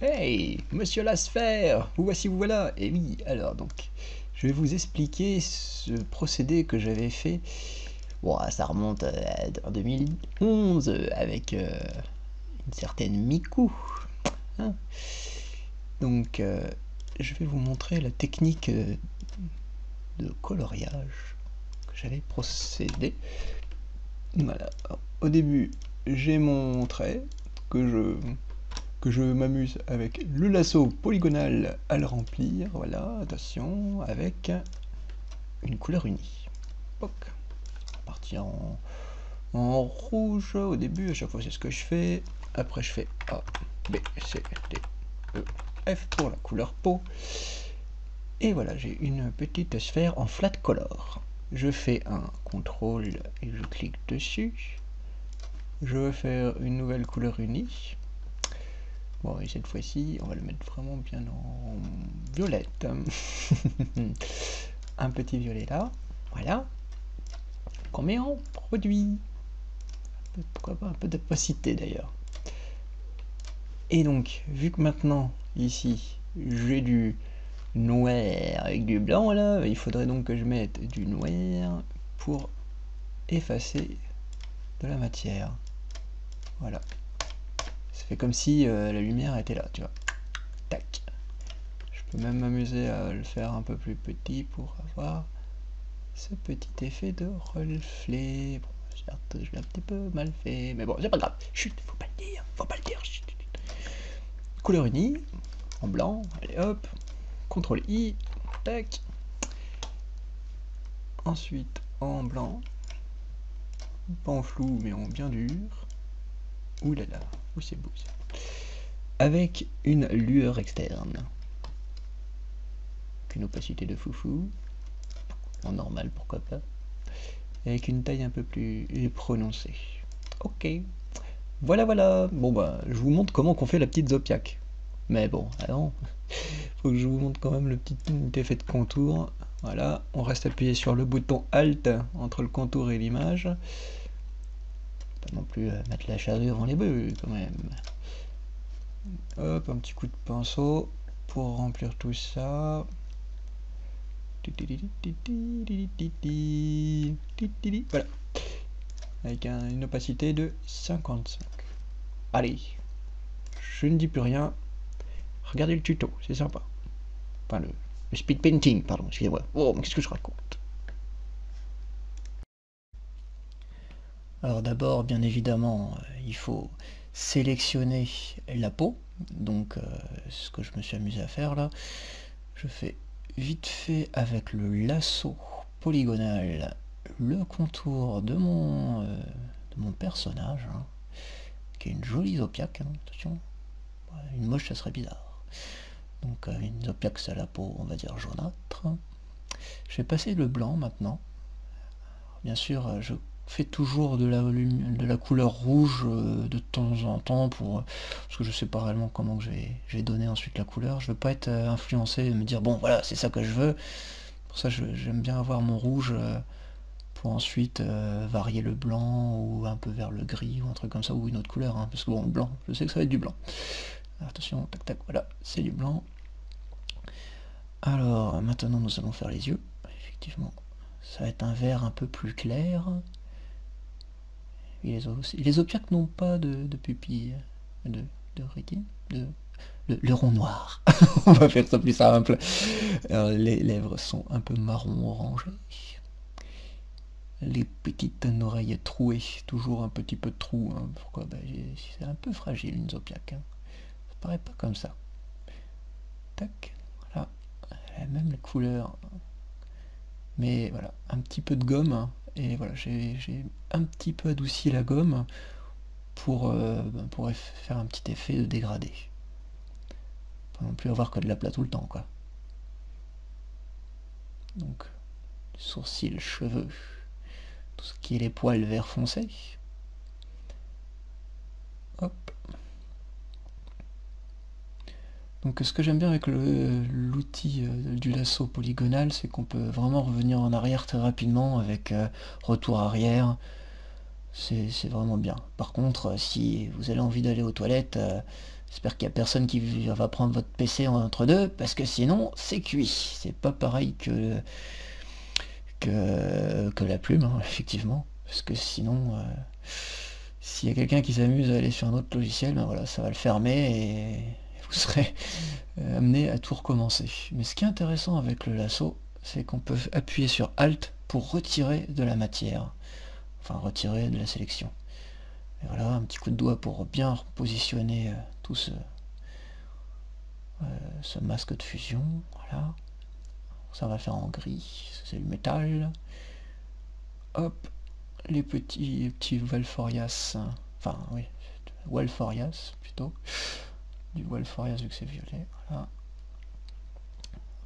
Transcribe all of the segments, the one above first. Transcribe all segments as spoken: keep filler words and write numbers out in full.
Hey, Monsieur Lasphère, vous voici, vous voilà. Et oui, alors donc, je vais vous expliquer ce procédé que j'avais fait. Bon, ça remonte en deux mille onze avec euh, une certaine Miku. Hein, donc, euh, je vais vous montrer la technique de coloriage que j'avais procédé. Voilà. Alors, au début, j'ai mon trait que je que je m'amuse avec le lasso polygonal à le remplir, voilà, attention, avec une couleur unie. Poc. On va partir en, en rouge au début, à chaque fois c'est ce que je fais. Après je fais A, B, C, D, E, F pour la couleur peau. Et voilà, j'ai une petite sphère en flat color. Je fais un contrôle et je clique dessus. Je vais faire une nouvelle couleur unie. Bon, et cette fois-ci, on va le mettre vraiment bien en violette. Un petit violet là, voilà. Qu'on met en produit. Pourquoi pas un peu d'opacité d'ailleurs. Et donc, vu que maintenant, ici, j'ai du noir avec du blanc là, il faudrait donc que je mette du noir pour effacer de la matière. Voilà. Ça fait comme si euh, la lumière était là, tu vois. Tac. Je peux même m'amuser à le faire un peu plus petit pour avoir ce petit effet de reflet. Bon, certes, je l'ai un petit peu mal fait, mais bon, c'est pas grave. Chut, faut pas le dire, faut pas le dire. Chut, chut. Couleur unie, en blanc, allez hop. contrôle I, tac. Ensuite, en blanc. Pas en flou, mais en bien dur. Ouh là là. C'est beau, ça. Avec une lueur externe, une opacité de foufou en normal, pourquoi pas, avec une taille un peu plus prononcée. Ok, voilà, voilà. Bon bah, je vous montre comment qu'on fait la petite Zopiak, mais bon, alors faut que je vous montre quand même le petit effet de contour. Voilà, on reste appuyé sur le bouton Alt entre le contour et l'image. Non plus euh, mettre la charrue avant les bœufs quand même. Hop, un petit coup de pinceau pour remplir tout ça. Voilà, avec un, une opacité de cinquante-cinq. Allez, je ne dis plus rien, regardez le tuto, c'est sympa. Enfin le, le speed painting, pardon, excusez-moi. Oh, mais qu'est-ce que je raconte? Alors d'abord, bien évidemment, il faut sélectionner la peau, donc euh, ce que je me suis amusé à faire là, je fais vite fait avec le lasso polygonal le contour de mon, euh, de mon personnage, hein, qui est une jolie Zopiak, hein, attention, une moche ça serait bizarre, donc euh, une Zopiak ça a la peau on va dire jaunâtre. Je vais passer le blanc maintenant, bien sûr je fait toujours de la, de la couleur rouge de temps en temps pour, parce que je sais pas réellement comment je vais, je vais donner ensuite la couleur. Je veux pas être influencé et me dire bon voilà c'est ça que je veux, pour ça j'aime bien avoir mon rouge pour ensuite euh, varier le blanc ou un peu vers le gris ou un truc comme ça ou une autre couleur, hein, parce que bon le blanc je sais que ça va être du blanc. Attention, tac tac, voilà c'est du blanc. Alors maintenant nous allons faire les yeux, effectivement ça va être un vert un peu plus clair. Et les, aussi, les Zopiak n'ont pas de, de pupille, de, de rétine, de, de, le rond noir. On va faire ça plus simple. Alors, les lèvres sont un peu marron orangé. Les petites oreilles trouées, toujours un petit peu de trou. Hein. Pourquoi ben, c'est un peu fragile une Zopiak. Hein. Ça paraît pas comme ça. Tac, voilà. Elle a même la couleur. Mais voilà, un petit peu de gomme. Hein. Et voilà, j'ai un petit peu adouci la gomme pour, euh, pour faire un petit effet de dégradé. Pas non plus avoir que de la plat tout le temps, quoi. Donc, sourcils, cheveux, tout ce qui est les poils vert foncé. Hop. Donc ce que j'aime bien avec l'outil euh, du lasso polygonal, c'est qu'on peut vraiment revenir en arrière très rapidement avec euh, retour arrière, C'est vraiment bien. Par contre, si vous avez envie d'aller aux toilettes, euh, j'espère qu'il n'y a personne qui va prendre votre P C entre deux, parce que sinon, c'est cuit. C'est pas pareil que, que, que la plume, hein, effectivement. Parce que sinon, euh, s'il y a quelqu'un qui s'amuse à aller sur un autre logiciel, ben voilà, ça va le fermer et vous serez amené à tout recommencer. Mais ce qui est intéressant avec le lasso, c'est qu'on peut appuyer sur Alt pour retirer de la matière. Enfin, retirer de la sélection. Et voilà, un petit coup de doigt pour bien repositionner tout ce, euh, ce masque de fusion. Voilà. Ça on va faire en gris, c'est le métal. Hop, les petits, les petits Valforias. Enfin, oui, Wallflower plutôt. Du Valforias vu que c'est violet. Voilà.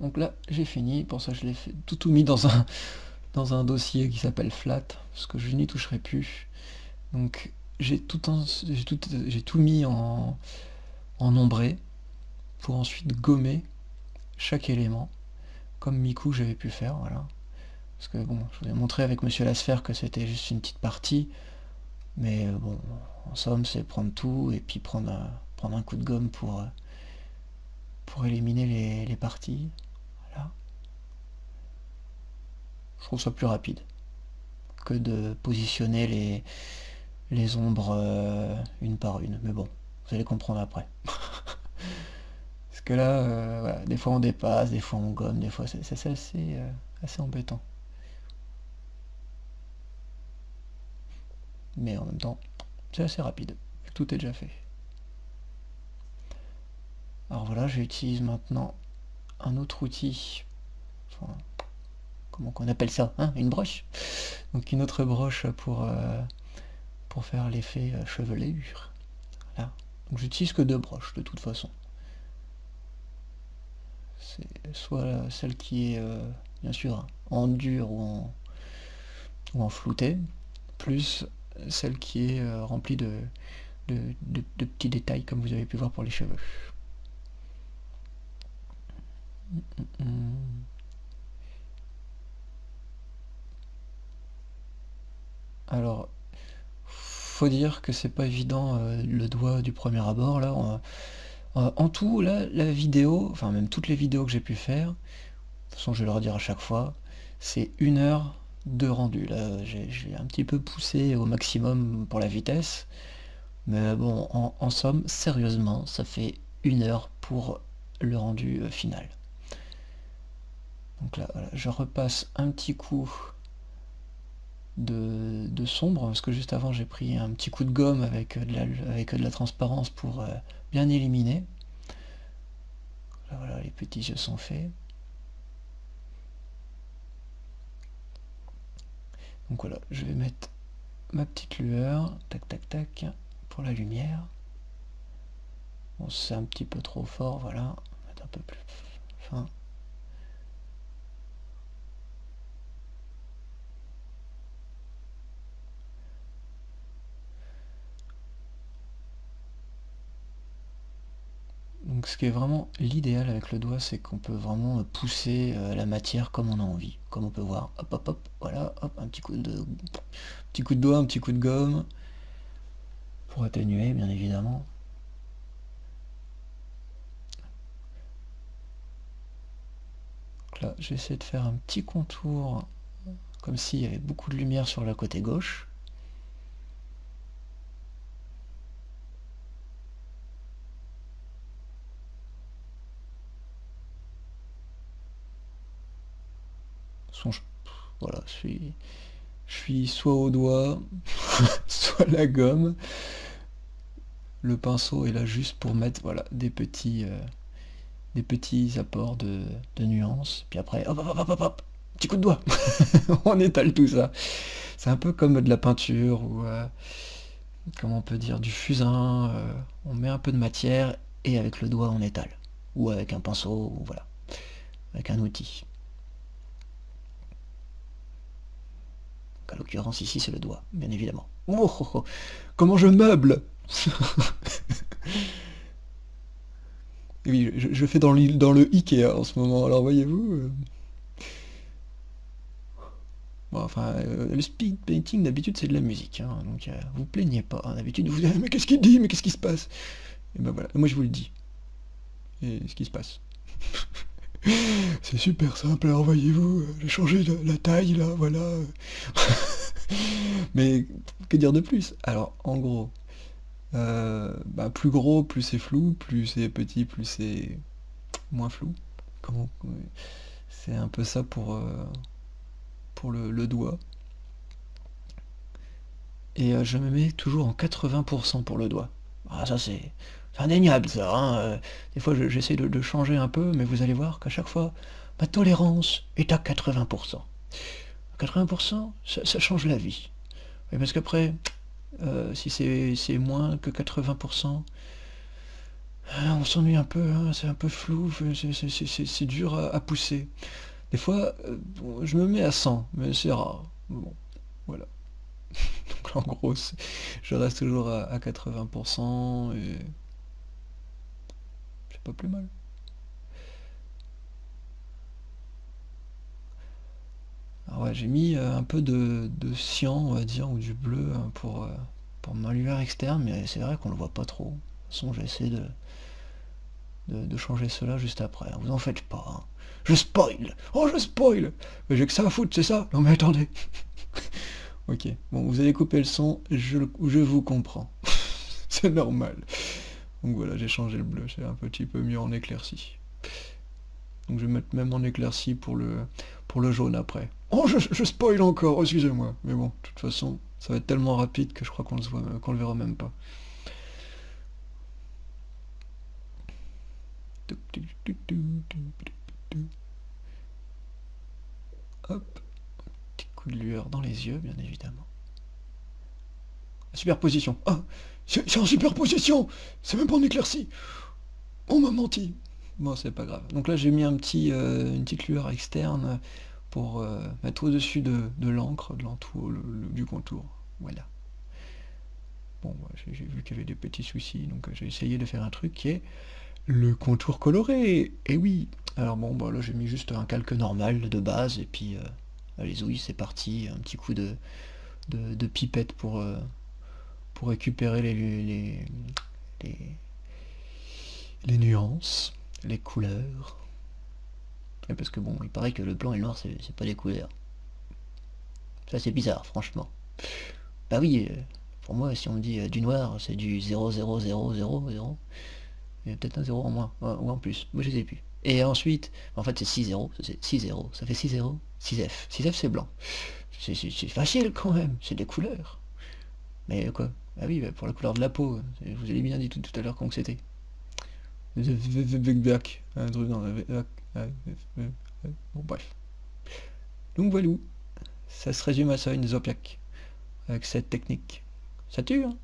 Donc là, j'ai fini. Pour ça, je l'ai fait tout, tout mis dans un... dans un dossier qui s'appelle Flat, parce que je n'y toucherai plus. Donc j'ai tout, tout, tout mis en, en ombré, pour ensuite gommer chaque élément, comme Miku j'avais pu faire, voilà. Parce que bon, je vous ai montré avec Monsieur Lasphère que c'était juste une petite partie, mais bon, en somme c'est prendre tout, et puis prendre un, prendre un coup de gomme pour, pour éliminer les, les parties. Je trouve ça plus rapide que de positionner les, les ombres euh, une par une. Mais bon, vous allez comprendre après. Parce que là, euh, voilà, des fois on dépasse, des fois on gomme, des fois c'est assez, euh, assez embêtant. Mais en même temps, c'est assez rapide. Tout est déjà fait. Alors voilà, j'utilise maintenant un autre outil. Enfin, comment on appelle ça, hein, une broche. Donc une autre broche pour, euh, pour faire l'effet chevelure. Voilà. Donc j'utilise que deux broches de toute façon. C'est soit celle qui est euh, bien sûr en dur ou en, ou en flouté, plus celle qui est euh, remplie de, de, de, de petits détails comme vous avez pu voir pour les cheveux. Mm-mm. Alors, faut dire que c'est pas évident euh, le doigt du premier abord, là. On, euh, en tout, là, la vidéo, enfin même toutes les vidéos que j'ai pu faire, de toute façon je vais le redire à chaque fois, c'est une heure de rendu. Là, j'ai un petit peu poussé au maximum pour la vitesse, mais bon, en, en somme, sérieusement, ça fait une heure pour le rendu euh, final. Donc là, voilà, je repasse un petit coup... De, de sombre, parce que juste avant j'ai pris un petit coup de gomme avec de la, avec de la transparence pour euh, bien éliminer. Voilà, les petits yeux sont faits. Donc voilà, je vais mettre ma petite lueur, tac tac tac, pour la lumière. Bon, c'est un petit peu trop fort, voilà, on va mettre un peu plus fin. Donc ce qui est vraiment l'idéal avec le doigt, c'est qu'on peut vraiment pousser la matière comme on a envie. Comme on peut voir, hop hop hop, voilà, hop, un petit coup de, petit coup de doigt, un petit coup de gomme, pour atténuer bien évidemment. Donc là, j'essaie de faire un petit contour, comme s'il y avait beaucoup de lumière sur le côté gauche. Voilà, je suis, je suis soit au doigt, soit la gomme. Le pinceau est là juste pour mettre, voilà, des petits, euh, des petits apports de, de nuances. Puis après, hop, hop, hop, hop, hop, petit coup de doigt. On étale tout ça. C'est un peu comme de la peinture ou, euh, comment on peut dire, du fusain. Euh, on met un peu de matière et avec le doigt, on étale. Ou avec un pinceau, ou voilà, avec un outil. En l'occurrence ici c'est le doigt, bien évidemment. Oh, oh, oh. Comment je meuble. Oui, je, je fais dans le, dans le Ikea en ce moment, alors voyez-vous. Bon, enfin, euh, le speed painting d'habitude c'est de la musique, hein, donc euh, vous plaignez pas. Hein, d'habitude vous dites mais qu'est-ce qu'il dit, mais qu'est-ce qui se passe? Et ben voilà, moi je vous le dis. Et ce qui se passe. C'est super simple, alors voyez-vous, j'ai changé de la taille là, voilà. Mais que dire de plus? Alors en gros, euh, bah, plus gros, plus c'est flou, plus c'est petit, plus c'est moins flou. Comment? C'est un peu ça pour, euh, pour le, le doigt. Et euh, je me mets toujours en quatre-vingts pour cent pour le doigt. Ah ça c'est... c'est indéniable ça, hein. euh, des fois j'essaie je, de, de changer un peu, mais vous allez voir qu'à chaque fois, ma tolérance est à quatre-vingts pour cent. quatre-vingts pour cent, ça, ça change la vie. Oui, parce qu'après, euh, si c'est moins que quatre-vingts pour cent, euh, on s'ennuie un peu, hein, c'est un peu flou, c'est dur à, à pousser. Des fois, euh, je me mets à cent, mais c'est rare. Bon, voilà. Donc en gros, je reste toujours à, à quatre-vingts pour cent et... pas plus mal. Alors ouais, j'ai mis euh, un peu de, de cyan, on va dire, ou du bleu hein, pour, euh, pour ma lumière externe, mais c'est vrai qu'on le voit pas trop. De toute façon, j'essaie de, de, de changer cela juste après. Vous en faites pas. Hein. Je spoil. Oh, je spoil. Mais j'ai que ça à foutre, c'est ça? Non mais attendez. Ok. Bon, vous allez couper le son. Je, je vous comprends. C'est normal. Donc voilà, j'ai changé le bleu, c'est un petit peu mieux en éclairci. Donc je vais mettre même en éclairci pour le, pour le jaune après. Oh, je, je spoil encore, excusez-moi. Mais bon, de toute façon, ça va être tellement rapide que je crois qu'on le voit, qu'on le verra même pas. Hop, un petit coup de lueur dans les yeux, bien évidemment. Superposition. Ah, c'est en superposition. C'est même pas en éclairci. On m'a menti. Bon, c'est pas grave. Donc là, j'ai mis un petit, euh, une petite lueur externe pour euh, mettre au-dessus de l'encre, de l'entour, du contour. Voilà. Bon, j'ai vu qu'il y avait des petits soucis, donc j'ai essayé de faire un truc qui est le contour coloré. Et oui. Alors bon, bah, là, j'ai mis juste un calque normal de base, et puis, euh, allez, oui, c'est parti. Un petit coup de, de, de pipette pour... Euh, pour récupérer les, les, les, les nuances, les couleurs. Et parce que bon, il paraît que le blanc et le noir, c'est pas des couleurs. Ça c'est bizarre, franchement. Bah oui, pour moi, si on me dit du noir, c'est du zéro zéro zéro zéro zéro. Il y a peut-être un zéro en moins, ou en plus, moi je sais plus. Et ensuite, en fait c'est six zéro, c'est six zéro, ça fait six zéro, six F. six F c'est blanc. C'est facile quand même, c'est des couleurs. Mais quoi? Ah oui, bah pour la couleur de la peau, je vous ai bien dit tout, tout à l'heure qu'on que c'était. Un truc dans la... Bon, bref. Donc voilà, ça se résume à ça, une Zopiak, avec cette technique. Ça tue, hein.